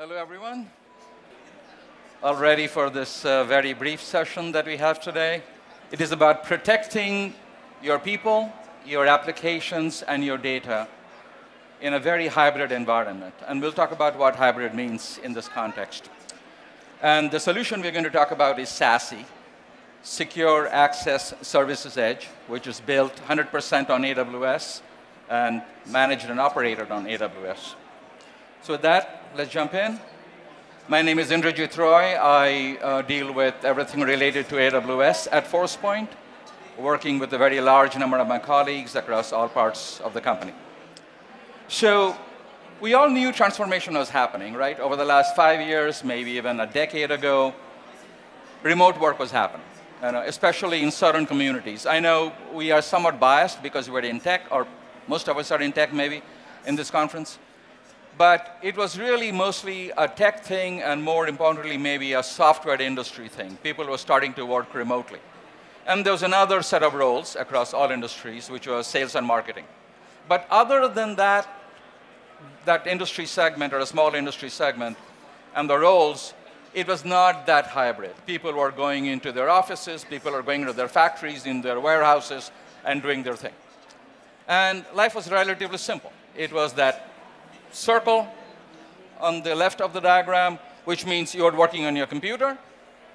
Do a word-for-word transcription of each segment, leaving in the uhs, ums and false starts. Hello, everyone. All ready for this uh, very brief session that we have today. It is about protecting your people, your applications, and your data in a very hybrid environment. And we'll talk about what hybrid means in this context. And the solution we're going to talk about is SASE, Secure Access Services Edge, which is built one hundred percent on A W S and managed and operated on A W S. So with that, let's jump in. My name is Indrajit Roy. I uh, deal with everything related to A W S at Forcepoint, working with a very large number of my colleagues across all parts of the company. So we all knew transformation was happening, right? Over the last five years, maybe even a decade ago, remote work was happening, you know, especially in certain communities. I know we are somewhat biased because we're in tech, or most of us are in tech maybe in this conference. But it was really mostly a tech thing, and more importantly, maybe a software industry thing. People were starting to work remotely. And there was another set of roles across all industries, which was sales and marketing. But other than that, that industry segment, or a small industry segment, and the roles, it was not that hybrid. People were going into their offices, people were going into their factories, in their warehouses, and doing their thing. And life was relatively simple. It was that circle on the left of the diagram, which means you're working on your computer,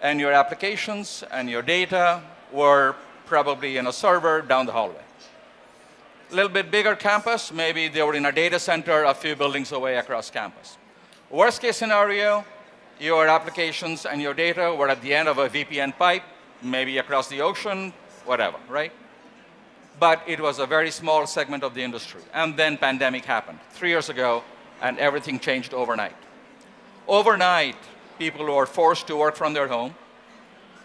and your applications and your data were probably in a server down the hallway. A little bit bigger campus, maybe they were in a data center a few buildings away across campus. Worst case scenario, your applications and your data were at the end of a V P N pipe, maybe across the ocean, whatever, right? But it was a very small segment of the industry. And then pandemic happened three years ago, and everything changed overnight. Overnight, people were forced to work from their home,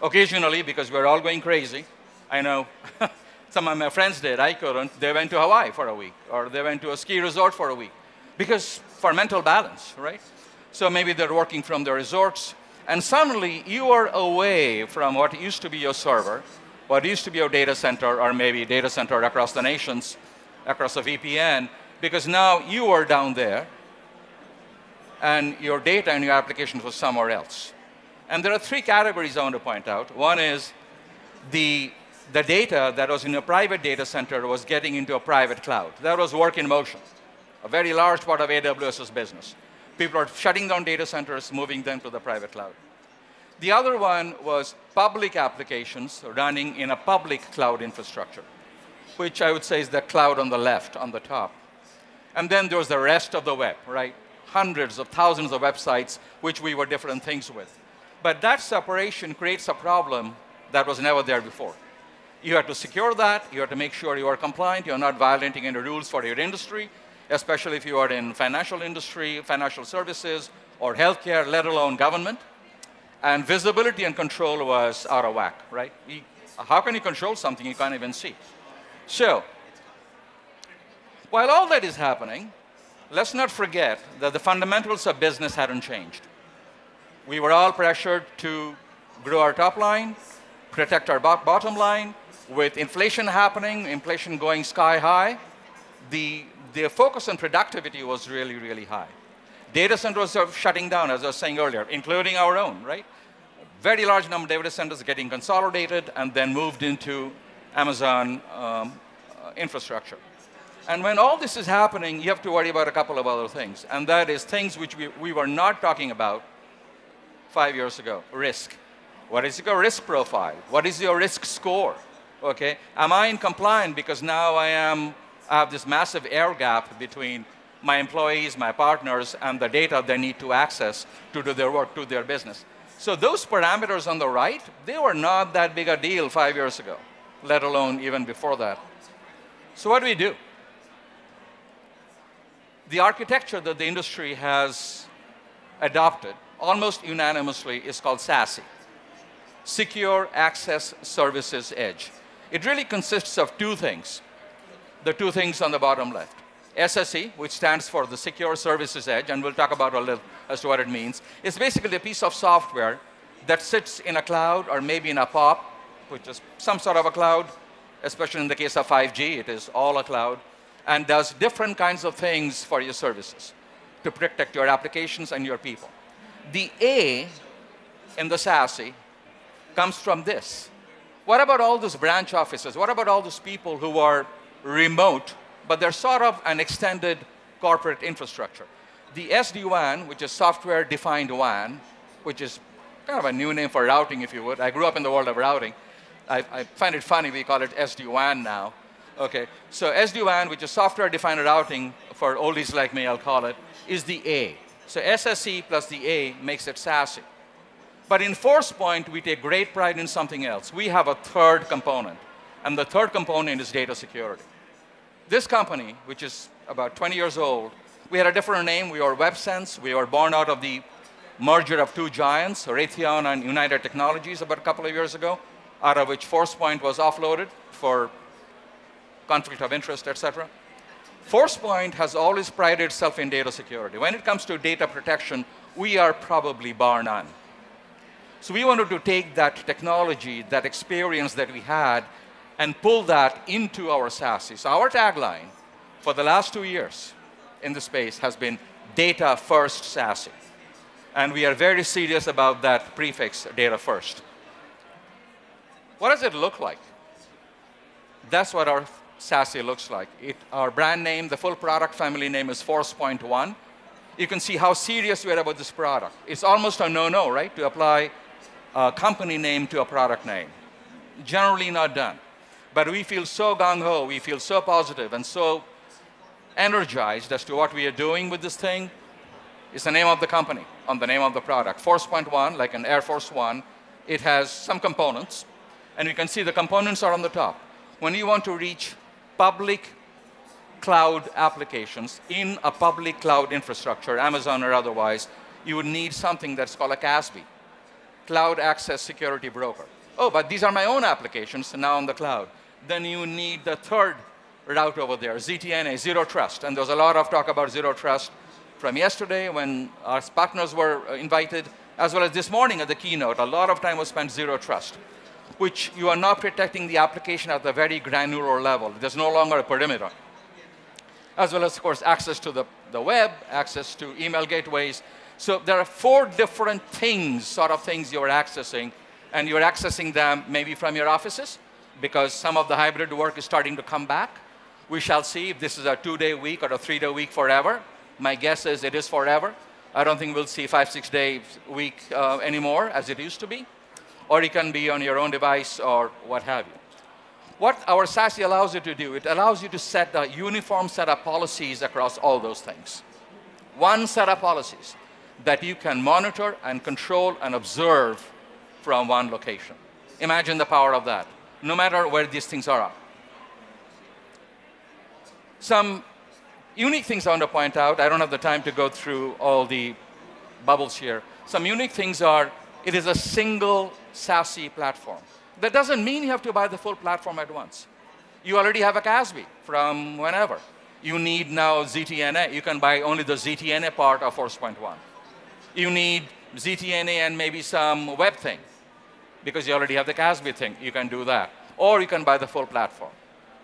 occasionally, because we were all going crazy. I know some of my friends did, I couldn't. They went to Hawaii for a week, or they went to a ski resort for a week, because for mental balance, right? So maybe they're working from their resorts, and suddenly you are away from what used to be your server, what used to be your data center, or maybe data center across the nations, across a V P N, because now you are down there, and your data and your applications was somewhere else. And there are three categories I want to point out. One is the, the data that was in a private data center was getting into a private cloud. That was work in motion, a very large part of AWS's business. People are shutting down data centers, moving them to the private cloud. The other one was public applications running in a public cloud infrastructure, which I would say is the cloud on the left, on the top. And then there was the rest of the web, right? Hundreds of thousands of websites, which we were different things with. But that separation creates a problem that was never there before. You have to secure that. You have to make sure you are compliant. You're not violating any rules for your industry, especially if you are in financial industry, financial services, or healthcare, let alone government. And visibility and control was out of whack, right? How can you control something you can't even see? So, while all that is happening, let's not forget that the fundamentals of business hadn't changed. We were all pressured to grow our top line, protect our bottom line. With inflation happening, inflation going sky high, the The focus on productivity was really, really high. Data centers are shutting down, as I was saying earlier, including our own, right? A very large number of data centers getting consolidated and then moved into Amazon um, infrastructure. And when all this is happening, you have to worry about a couple of other things. And that is things which we, we were not talking about five years ago. Risk. What is your risk profile? What is your risk score? Okay. Am I in compliance because now I am I have this massive air gap between my employees, my partners, and the data they need to access to do their work, to their business. So those parameters on the right, they were not that big a deal five years ago, let alone even before that. So what do we do? The architecture that the industry has adopted almost unanimously is called SASE, Secure Access Services Edge. It really consists of two things. The two things on the bottom left. S S E, which stands for the Secure Services Edge, and we'll talk about a little as to what it means. It's basically a piece of software that sits in a cloud or maybe in a POP, which is some sort of a cloud, especially in the case of five G, it is all a cloud, and does different kinds of things for your services. to protect your applications and your people. The A in the SASE comes from this. What about all those branch offices? What about all those people who are remote, but they're sort of an extended corporate infrastructure? The S D WAN, which is software-defined WAN, which is kind of a new name for routing, if you would. I grew up in the world of routing. I, I find it funny we call it S D WAN now. Okay, so S D WAN, which is software-defined routing, for oldies like me, I'll call it, is the A. So S S E plus the A makes it SASE. But in Forcepoint, we take great pride in something else. We have a third component, and the third component is data security. This company, which is about twenty years old, we had a different name. We were WebSense. We were born out of the merger of two giants, Raytheon and United Technologies, about a couple of years ago, out of which Forcepoint was offloaded for conflict of interest, et cetera. Forcepoint has always prided itself in data security. When it comes to data protection, we are probably bar none. So we wanted to take that technology, that experience that we had, and pull that into our SASE. So our tagline for the last two years in the space has been data first SASE. And we are very serious about that prefix, data first. What does it look like? That's what our SASE looks like. It, our brand name, the full product family name is Forcepoint ONE. You can see how serious we are about this product. It's almost a no-no, right, to apply a company name to a product name. Generally not done. But we feel so gung-ho, we feel so positive and so energized as to what we are doing with this thing. It's the name of the company on the name of the product. Forcepoint ONE, like an Air Force One, it has some components. And you can see the components are on the top. When you want to reach public cloud applications in a public cloud infrastructure, Amazon or otherwise, you would need something that's called a C A S B, Cloud Access Security Broker. Oh, but these are my own applications now on the cloud. Then you need the third route over there, Z T N A, Zero Trust. And there's a lot of talk about Zero Trust from yesterday when our partners were invited, as well as this morning at the keynote. A lot of time was spent Zero Trust, which you are not protecting the application at the very granular level. There's no longer a perimeter. As well as, of course, access to the, the web, access to email gateways. So there are four different things, sort of things you're accessing, and you're accessing them maybe from your offices, because some of the hybrid work is starting to come back. We shall see if this is a two-day week or a three-day week forever. My guess is it is forever. I don't think we'll see five, six-day week uh, anymore, as it used to be. Or it can be on your own device or what have you. What our SASE allows you to do, it allows you to set a uniform set of policies across all those things. One set of policies that you can monitor and control and observe from one location. Imagine the power of that, no matter where these things are at. Some unique things I want to point out. I don't have the time to go through all the bubbles here. Some unique things are, it is a single SASE platform. That doesn't mean you have to buy the full platform at once. You already have a C A S B from whenever. You need now Z T N A. You can buy only the Z T N A part of Forcepoint ONE. You need Z T N A and maybe some web thing, because you already have the C A S B thing. You can do that. Or you can buy the full platform.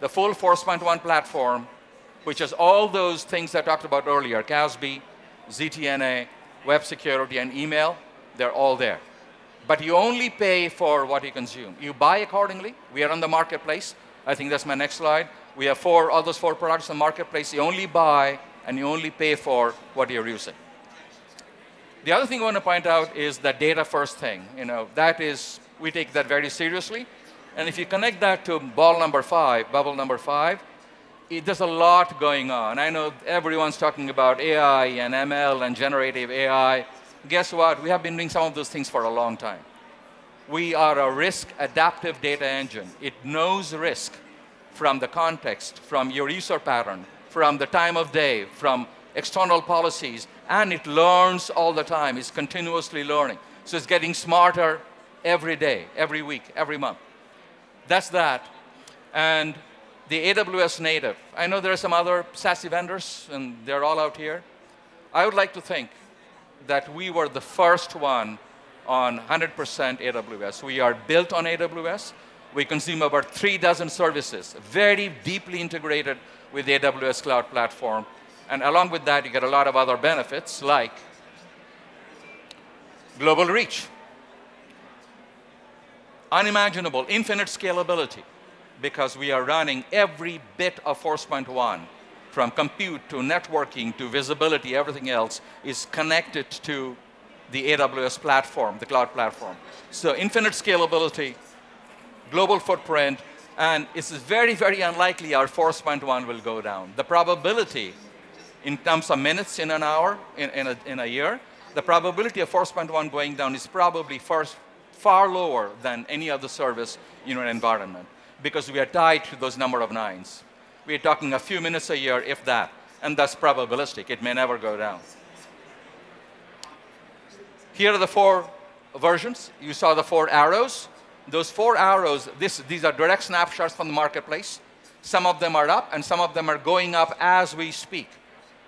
The full Forcepoint ONE platform, which is all those things I talked about earlier, C A S B, Z T N A, web security, and email, they're all there. But you only pay for what you consume. You buy accordingly. We are on the marketplace. I think that's my next slide. We have four, all those four products on the marketplace. You only buy and you only pay for what you're using. The other thing I want to point out is the data first thing. You know, that is, we take that very seriously. And if you connect that to ball number five, bubble number five, it, there's a lot going on. I know everyone's talking about A I and M L and generative A I. Guess what? We have been doing some of those things for a long time. We are a risk-adaptive data engine. It knows risk from the context, from your user pattern, from the time of day, from external policies, and it learns all the time. It's continuously learning. So it's getting smarter every day, every week, every month. That's that. And the A W S native. I know there are some other SASE vendors, and they're all out here. I would like to think that we were the first one on one hundred percent A W S. We are built on A W S. We consume about three dozen services, very deeply integrated with the A W S Cloud Platform. And along with that, you get a lot of other benefits like global reach, unimaginable, infinite scalability, because we are running every bit of Forcepoint ONE, from compute to networking to visibility, everything else is connected to the A W S platform, the cloud platform. So infinite scalability, global footprint, and it's very, very unlikely our Forcepoint ONE will go down. The probability in terms of minutes in an hour, in, in, a, in a year, the probability of Forcepoint ONE going down is probably first, far lower than any other service in an environment, because we are tied to those number of nines. We're talking a few minutes a year, if that, and that's probabilistic. It may never go down. Here are the four versions. You saw the four arrows. Those four arrows, this, these are direct snapshots from the marketplace. Some of them are up, and some of them are going up as we speak.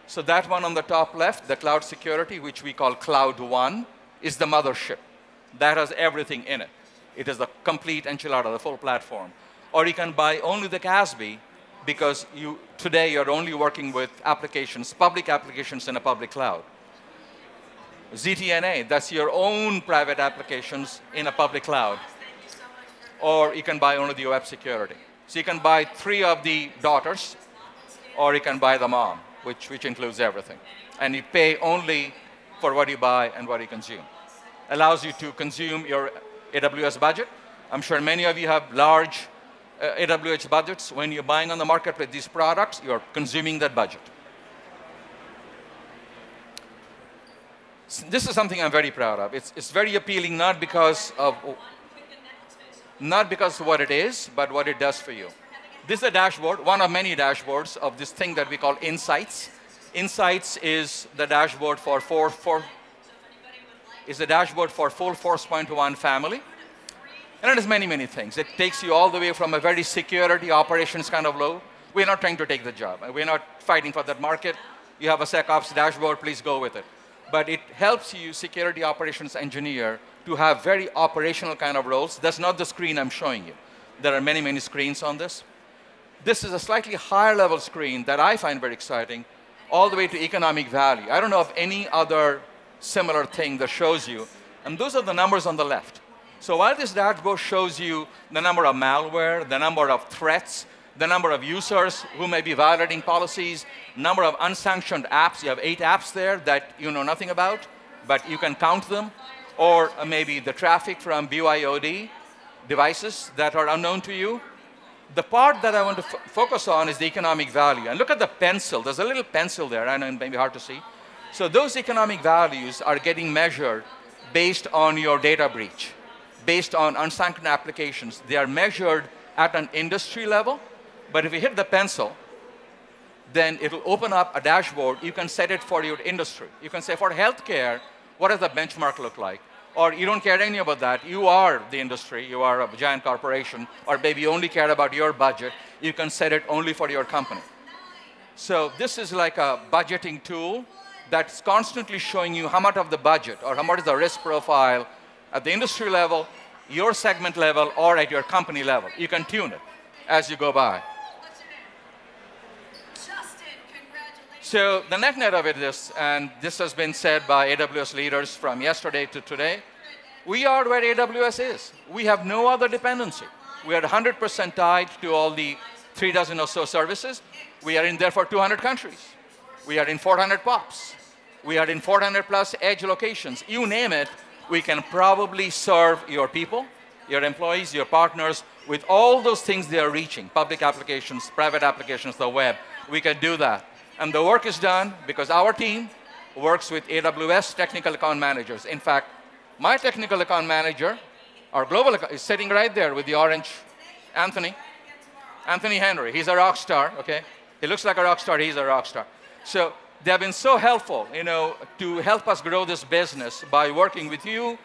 So that one on the top left, the cloud security, which we call Cloud One, is the mothership. That has everything in it. It is the complete enchilada, the full platform. Or you can buy only the C A S B, because you, today you're only working with applications, public applications in a public cloud. Z T N A, that's your own private applications in a public cloud. Or you can buy only the web security. So you can buy three of the daughters, or you can buy the mom, which, which includes everything. And you pay only for what you buy and what you consume. Allows you to consume your A W S budget. I'm sure many of you have large uh, A W S budgets. When you're buying on the marketplace these products, you're consuming that budget. So this is something I'm very proud of. It's, it's very appealing, not because of, not because of what it is, but what it does for you. This is a dashboard, one of many dashboards of this thing that we call Insights. Insights is the dashboard for four, four is a dashboard for full Forcepoint ONE family. And it is many, many things. It takes you all the way from a very security operations kind of low. We're not trying to take the job. We're not fighting for that market. You have a SecOps dashboard, please go with it. But it helps you, security operations engineer, to have very operational kind of roles. That's not the screen I'm showing you. There are many, many screens on this. This is a slightly higher level screen that I find very exciting, all the way to economic value. I don't know of any other similar thing that shows you. And those are the numbers on the left. So while this dashboard shows you the number of malware, the number of threats, the number of users who may be violating policies, number of unsanctioned apps, you have eight apps there that you know nothing about, but you can count them, or maybe the traffic from B Y O D devices that are unknown to you. The part that I want to f focus on is the economic value. And look at the pencil. There's a little pencil there. I know it may be hard to see. So those economic values are getting measured based on your data breach, based on unsanctioned applications. They are measured at an industry level. But if you hit the pencil, then it will open up a dashboard. You can set it for your industry. You can say, for healthcare, what does the benchmark look like? Or you don't care any about that. You are the industry. You are a giant corporation. Or maybe you only care about your budget. You can set it only for your company. So this is like a budgeting tool that's constantly showing you how much of the budget or how much is the risk profile at the industry level, your segment level, or at your company level. You can tune it as you go by. What's your name? Justin, congratulations. So the net net of it is, and this has been said by A W S leaders from yesterday to today, we are where A W S is. We have no other dependency. We are one hundred percent tied to all the three dozen or so services. We are in there for two hundred countries. We are in four hundred P O Ps. We are in four hundred plus edge locations. You name it, we can probably serve your people, your employees, your partners, with all those things they are reaching, public applications, private applications, the web. We can do that. And the work is done because our team works with A W S technical account managers. In fact, my technical account manager, our global account, is sitting right there with the orange, Anthony. Anthony Henry, he's a rock star, okay? He looks like a rock star, he's a rock star. So they have been so helpful, you know, to help us grow this business by working with you,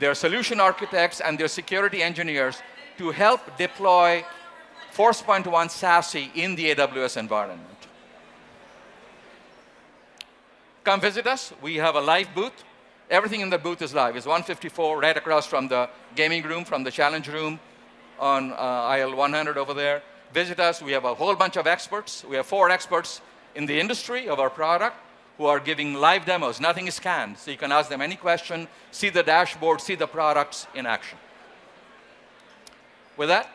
their solution architects, and their security engineers to help deploy Forcepoint ONE SASE in the A W S environment. Come visit us. We have a live booth. Everything in the booth is live. It's one fifty-four right across from the gaming room, from the challenge room on uh, aisle one hundred over there. Visit us. We have a whole bunch of experts. We have four experts in the industry of our product who are giving live demos. Nothing is scanned, so you can ask them any question, see the dashboard, see the products in action. With that,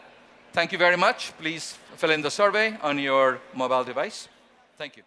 thank you very much. Please fill in the survey on your mobile device. Thank you.